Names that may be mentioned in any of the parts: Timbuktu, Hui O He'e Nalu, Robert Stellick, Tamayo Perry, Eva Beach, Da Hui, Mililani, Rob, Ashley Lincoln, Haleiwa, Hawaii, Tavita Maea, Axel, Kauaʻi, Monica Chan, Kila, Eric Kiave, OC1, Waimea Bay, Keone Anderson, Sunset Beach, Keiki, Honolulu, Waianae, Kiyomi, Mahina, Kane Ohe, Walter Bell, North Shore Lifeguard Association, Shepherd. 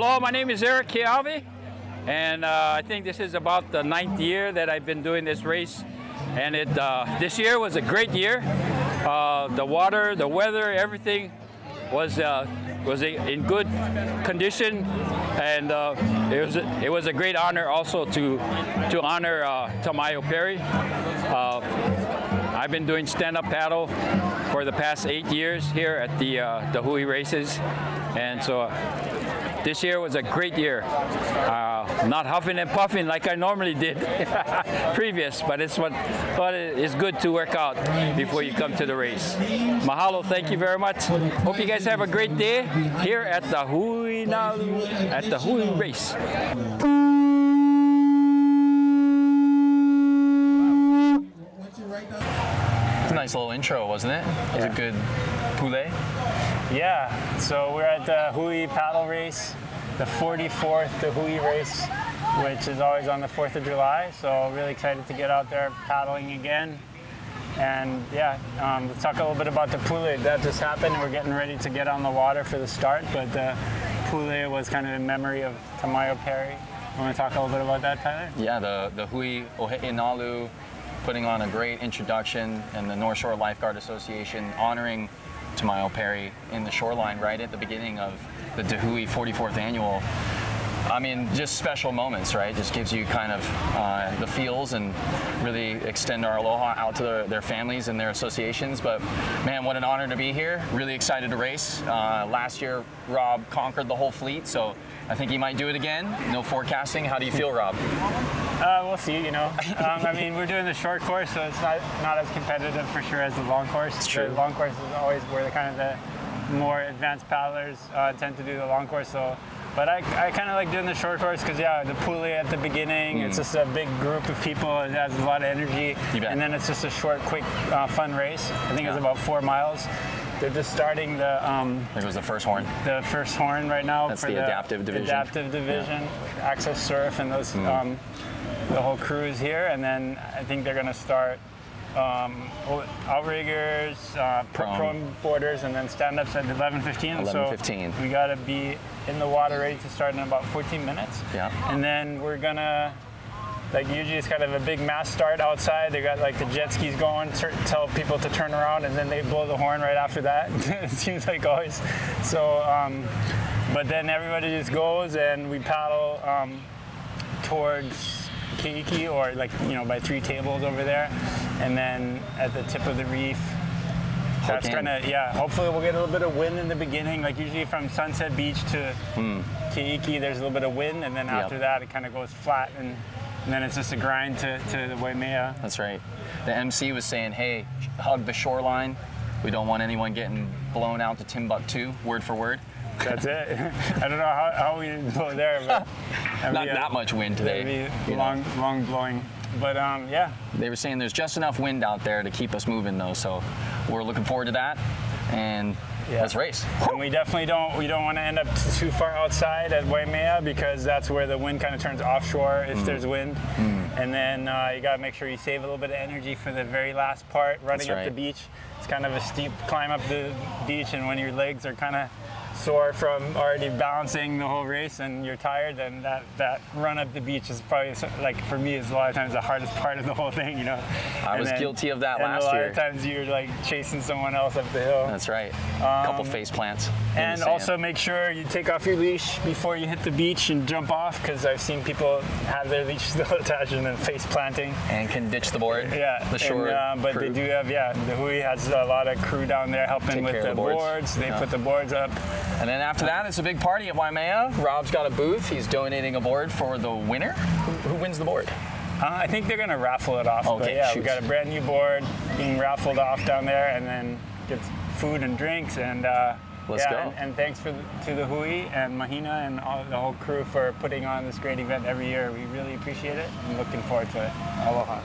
Hello, my name is Eric Kiave, and I think this is about the 9th year that I've been doing this race, and this year was a great year. The water, the weather, everything was in good condition, and it was a great honor also to honor Tamayo Perry. I've been doing stand-up paddle for the past 8 years here at the Da Hui races, and so this year was a great year. Not huffing and puffing like I normally did previous, but it's good to work out before you come to the race. Mahalo, thank you very much. Hope you guys have a great day here at Da Hui Nalu, at Da Hui race. Nice little intro, wasn't it? It was a good poulet. Yeah, so we're at the Hui paddle race, the 44th Da Hui race, which is always on the 4th of July. So really excited to get out there paddling again. And yeah, let's talk a little bit about the poulet. That just happened, and we're getting ready to get on the water for the start. But the poulet was kind of in memory of Tamayo Perry. You want to talk a little bit about that, Tyler? Yeah, the Hui O He'e Nalu putting on a great introduction, and the North Shore Lifeguard Association honoring Tamayo Perry in the shoreline right at the beginning of the Da Hui 44th annual. I mean, just special moments, right? Just gives you kind of the feels, and really extend our aloha out to their families and their associations. But man, what an honor to be here. Really excited to race. Last year, Rob conquered the whole fleet, so I think he might do it again. No forecasting. How do you feel, Rob? We'll see, you know. I mean, we're doing the short course, so it's not as competitive for sure as the long course. It's true. The long course is always where the kind of the more advanced paddlers tend to do the long course. So, but I kind of like doing the short course because, yeah, the poulet at the beginning, it's just a big group of people. It has a lot of energy. And then it's just a short, quick, fun race. I think it's about 4 miles. They're just starting the... I think it was the first horn. The first horn right now. That's for the adaptive division. Adaptive division. Yeah. Axel Surf and those... the whole crew is here, and then I think they're going to start outriggers, prone boarders, and then stand-ups at 11:15. So we got to be in the water ready to start in about 14 minutes. Yeah. And then we're going to, like usually it's kind of a big mass start outside. They got like the jet skis going, tell people to turn around, and then they blow the horn right after that. It seems like always. So, but then everybody just goes, and we paddle towards Keiki, or like, you know, by 3 tables over there, and then at the tip of the reef. That's gonna, yeah, hopefully we'll get a little bit of wind in the beginning, like usually from Sunset Beach to Keiki there's a little bit of wind, and then after that it kind of goes flat, and then it's just a grind to the Waimea. That's right. The MC was saying, hey, hug the shoreline, we don't want anyone getting blown out to Timbuktu, word for word. That's it. I don't know how we go there, but not that much wind today. Long blowing, but yeah. They were saying there's just enough wind out there to keep us moving, though. So we're looking forward to that, and let's race. And we definitely don't want to end up too far outside at Waimea, because that's where the wind kind of turns offshore if there's wind. And then you gotta make sure you save a little bit of energy for the very last part, running up the beach. It's kind of a steep climb up the beach, and when your legs are kind of sore from already balancing the whole race and you're tired, and that run up the beach is probably, like for me, is a lot of times the hardest part of the whole thing, you know. I was guilty of that last year. A lot of times you're like chasing someone else up the hill. That's right. A couple face plants. And also make sure you take off your leash before you hit the beach and jump off, because I've seen people have their leash still attached and then face planting. And can ditch the board. Yeah. The shore but crew. They do have, the Hui has a lot of crew down there helping with the boards. They put the boards up. And then after that, it's a big party at Waimea. Rob's got a booth. He's donating a board for the winner. Who wins the board? I think they're going to raffle it off. Okay, but yeah, we got a brand new board being raffled off down there, and then get food and drinks. And let's go. And thanks to the Hui and Mahina and the whole crew for putting on this great event every year. We really appreciate it, and looking forward to it. Aloha.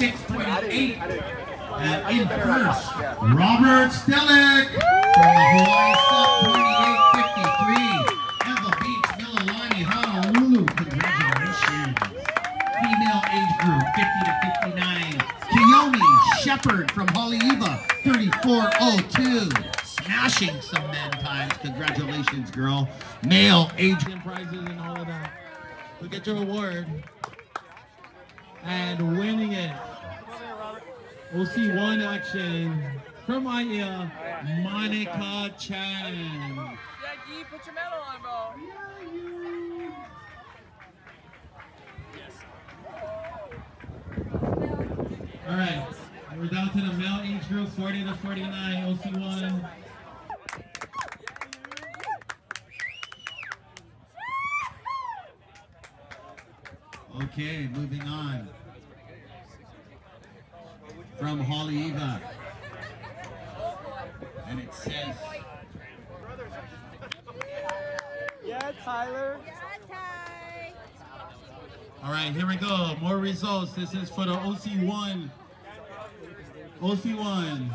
6.8. In first, Robert Stellick from Hawaii, sub 28.53. Eva Beach, Mililani, Honolulu. Congratulations. Female age group 50 to 59. Kiyomi, Shepherd from Haleiwa, 34.02. Smashing some men times. Congratulations, girl. Male age and prizes and all of that. You'll get your award. And winning it, we'll see one action from my Monica Chan. Yeah, you put your medal on, bro. Yes. All right, we're down to the male age group, 40 to 49, OC1. Okay, moving on. From Haleiwa. And it says... Yeah, Tyler. Yeah, Ty. All right, here we go. More results. This is for the OC1. OC1.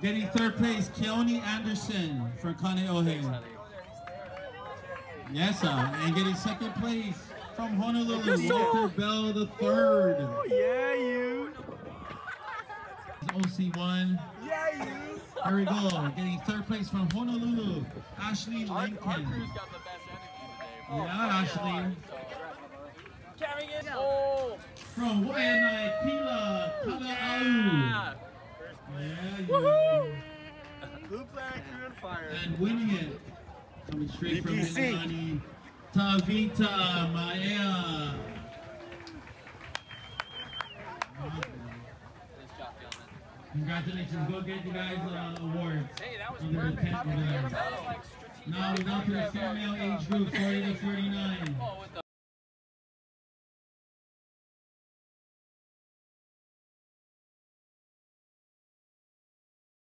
Getting third place, Keone Anderson from Kane Ohe. Yes, sir. And getting second place from Honolulu, Walter Bell the third. Ooh, yeah, you. OC1. Yeah, you. Here we go. Getting third place from Honolulu, Ashley Lincoln. Our crew's got the best energy today. Oh, yeah, Ashley. Carrying it. Oh. From Waianae, Kila, Kauaʻi. Yeah, you. Woohoo! Blue flag, crew and fire. And winning it. Coming straight from Mililani, Tavita Maea. Congratulations, go get you guys awards. Hey, that was perfect. Now we're going to the female age group, 40 to 49.